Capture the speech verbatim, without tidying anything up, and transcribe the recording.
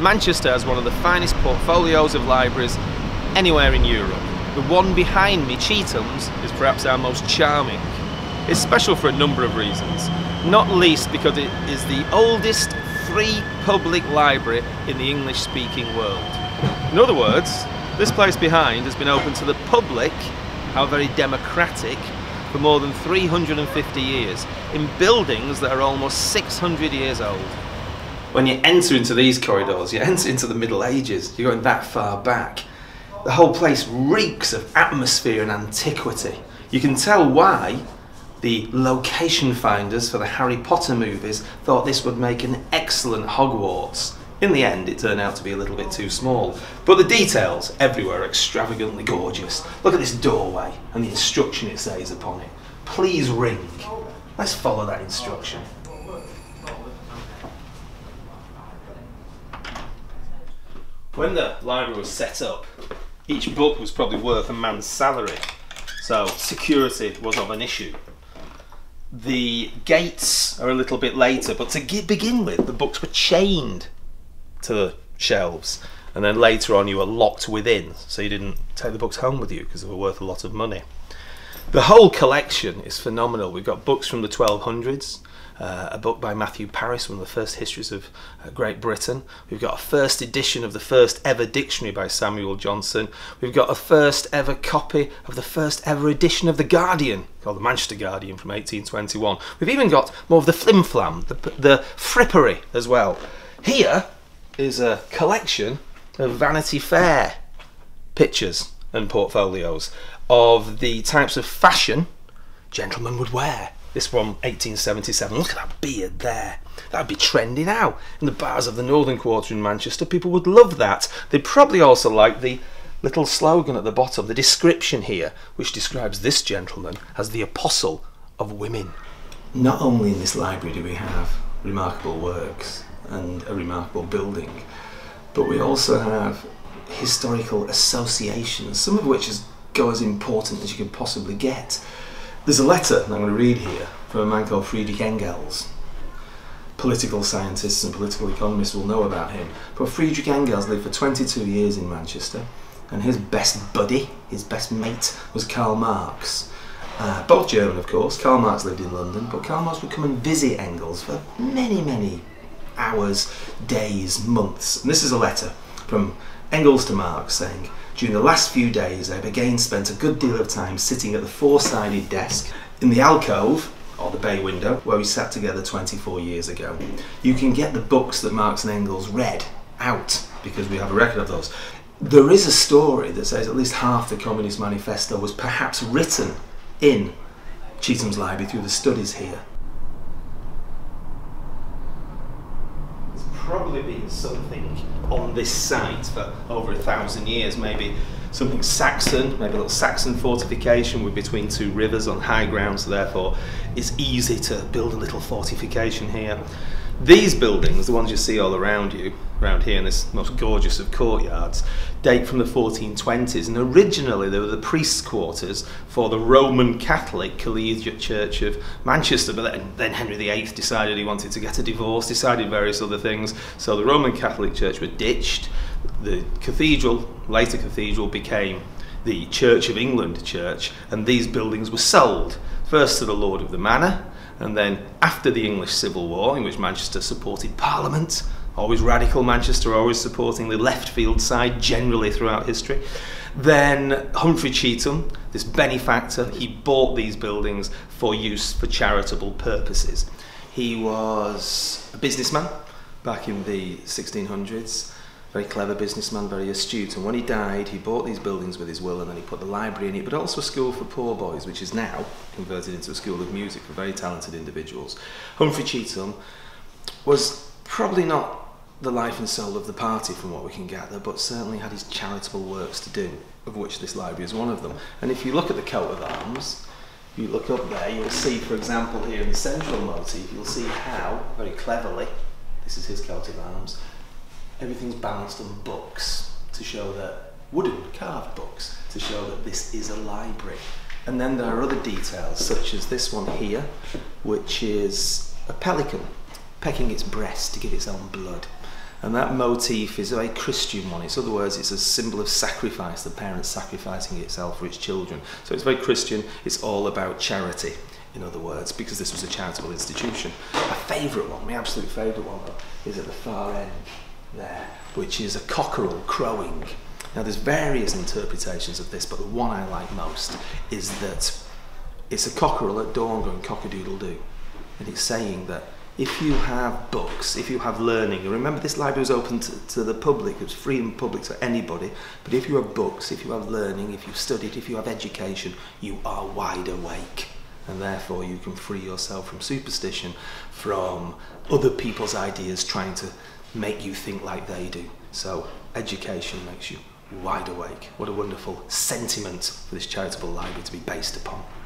Manchester has one of the finest portfolios of libraries anywhere in Europe. The one behind me, Chetham's, is perhaps our most charming. It's special for a number of reasons, not least because it is the oldest free public library in the English-speaking world. In other words, this place behind has been open to the public, how very democratic, for more than three hundred fifty years, in buildings that are almost six hundred years old. When you enter into these corridors, you enter into the Middle Ages, you're going that far back. The whole place reeks of atmosphere and antiquity. You can tell why the location finders for the Harry Potter movies thought this would make an excellent Hogwarts. In the end, it turned out to be a little bit too small. But the details everywhere are extravagantly gorgeous. Look at this doorway and the instruction it says upon it. Please ring. Let's follow that instruction. When the library was set up, each book was probably worth a man's salary, so security was of an issue. The gates are a little bit later, but to get, begin with, the books were chained to the shelves, and then later on you were locked within, so you didn't take the books home with you because they were worth a lot of money. The whole collection is phenomenal. We've got books from the twelve hundreds, uh, a book by Matthew Parris, one of the first histories of uh, Great Britain. We've got a first edition of the first ever dictionary by Samuel Johnson. We've got a first ever copy of the first ever edition of The Guardian, called The Manchester Guardian, from eighteen twenty-one. We've even got more of the flim-flam, the, the frippery as well. Here is a collection of Vanity Fair pictures and portfolios of the types of fashion gentlemen would wear. This one, eighteen seventy-seven, look at that beard there. That'd be trendy now. In the bars of the Northern Quarter in Manchester, people would love that. They'd probably also like the little slogan at the bottom, the description here, which describes this gentleman as the apostle of women. Not only in this library do we have remarkable works and a remarkable building, but we also have historical associations, some of which is go as important as you can possibly get. There's a letter I'm going to read here from a man called Friedrich Engels. Political scientists and political economists will know about him, but Friedrich Engels lived for twenty-two years in Manchester, and his best buddy, his best mate, was Karl Marx. Uh, both German, of course. Karl Marx lived in London, but Karl Marx would come and visit Engels for many, many hours, days, months. And this is a letter from Engels to Marx saying, "During the last few days I have again spent a good deal of time sitting at the four-sided desk in the alcove, or the bay window, where we sat together twenty-four years ago. You can get the books that Marx and Engels read out, because we have a record of those. There is a story that says at least half the Communist Manifesto was perhaps written in Chetham's Library through the studies here." Probably been something on this site for over a thousand years, maybe something Saxon, maybe a little Saxon fortification. We're between two rivers on high ground, so therefore it's easy to build a little fortification here. These buildings, the ones you see all around you, around here in this most gorgeous of courtyards, date from the fourteen twenties, and originally they were the priests' quarters for the Roman Catholic Collegiate Church of Manchester, but then Henry the eighth decided he wanted to get a divorce, decided various other things, so the Roman Catholic Church were ditched. The cathedral, later cathedral, became the Church of England Church, and these buildings were sold, first to the Lord of the Manor, and then after the English Civil War, in which Manchester supported Parliament, always radical Manchester, always supporting the left field side generally throughout history, then Humphrey Chetham, this benefactor, he bought these buildings for use for charitable purposes. He was a businessman back in the sixteen hundreds, very clever businessman, very astute, and when he died he bought these buildings with his will, and then he put the library in it, but also a school for poor boys, which is now converted into a school of music for very talented individuals. Humphrey Chetham was probably not the life and soul of the party from what we can gather, but certainly had his charitable works to do, of which this library is one of them. And if you look at the coat of arms, if you look up there, you'll see, for example, here in the central motif, you'll see how, very cleverly, this is his coat of arms, everything's balanced on books to show that, wooden carved books, to show that this is a library. And then there are other details, such as this one here, which is a pelican pecking its breast to get its own blood. And that motif is a very Christian one. In other words, it's a symbol of sacrifice, the parent sacrificing itself for its children. So it's very Christian, it's all about charity, in other words, because this was a charitable institution. My favourite one, my absolute favourite one, is at the far end there, which is a cockerel crowing. Now, there's various interpretations of this, but the one I like most is that it's a cockerel at dawn going cock-a-doodle-doo. And it's saying that if you have books, if you have learning, and remember this library was open to, to the public, it was free and public to anybody, but if you have books, if you have learning, if you've studied, if you have education, you are wide awake. And therefore you can free yourself from superstition, from other people's ideas trying to make you think like they do. So education makes you wide awake. What a wonderful sentiment for this charitable library to be based upon.